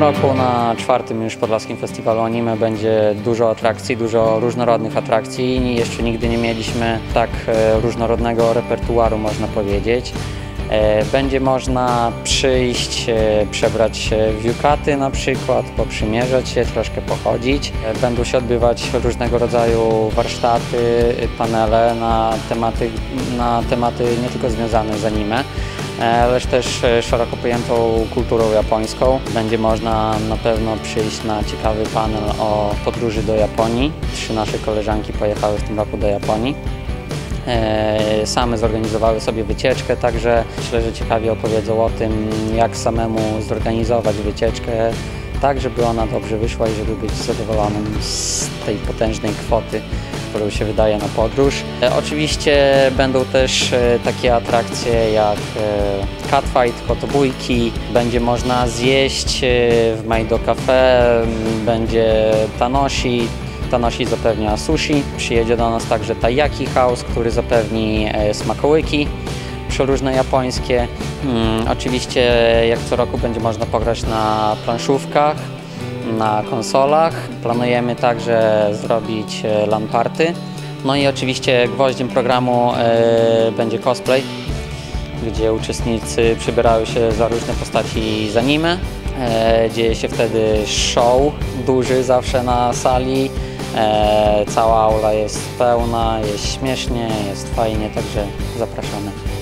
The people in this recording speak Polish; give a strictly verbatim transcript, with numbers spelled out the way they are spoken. tym roku na czwartym już Podlaskim Festiwalu Anime będzie dużo atrakcji, dużo różnorodnych atrakcji. Jeszcze nigdy nie mieliśmy tak różnorodnego repertuaru, można powiedzieć. Będzie można przyjść, przebrać się w yukaty na przykład, poprzymierzać się, troszkę pochodzić. Będą się odbywać różnego rodzaju warsztaty, panele na tematy, na tematy nie tylko związane z anime, lecz też szeroko pojętą kulturą japońską. Będzie można na pewno przyjść na ciekawy panel o podróży do Japonii. Trzy nasze koleżanki pojechały w tym roku do Japonii. Same zorganizowały sobie wycieczkę, także myślę, że ciekawie opowiedzą o tym, jak samemu zorganizować wycieczkę, tak żeby ona dobrze wyszła i żeby być zadowolonym z tej potężnej kwoty, którą się wydaje na podróż. Oczywiście będą też takie atrakcje jak catfight, kotobójki, będzie można zjeść w Maido Cafe, będzie Tanoshi, Tanoshi zapewnia sushi, przyjedzie do nas także Taiyaki House, który zapewni smakołyki przeróżne japońskie. Hmm, oczywiście jak co roku będzie można pograć na planszówkach, na konsolach. Planujemy także zrobić LAN party. No i oczywiście gwoździem programu yy, będzie cosplay, gdzie uczestnicy przybierają się za różne postaci z anime. Yy, dzieje się wtedy show, duży zawsze na sali. Cała aula jest pełna, jest śmiesznie, jest fajnie, także zapraszamy.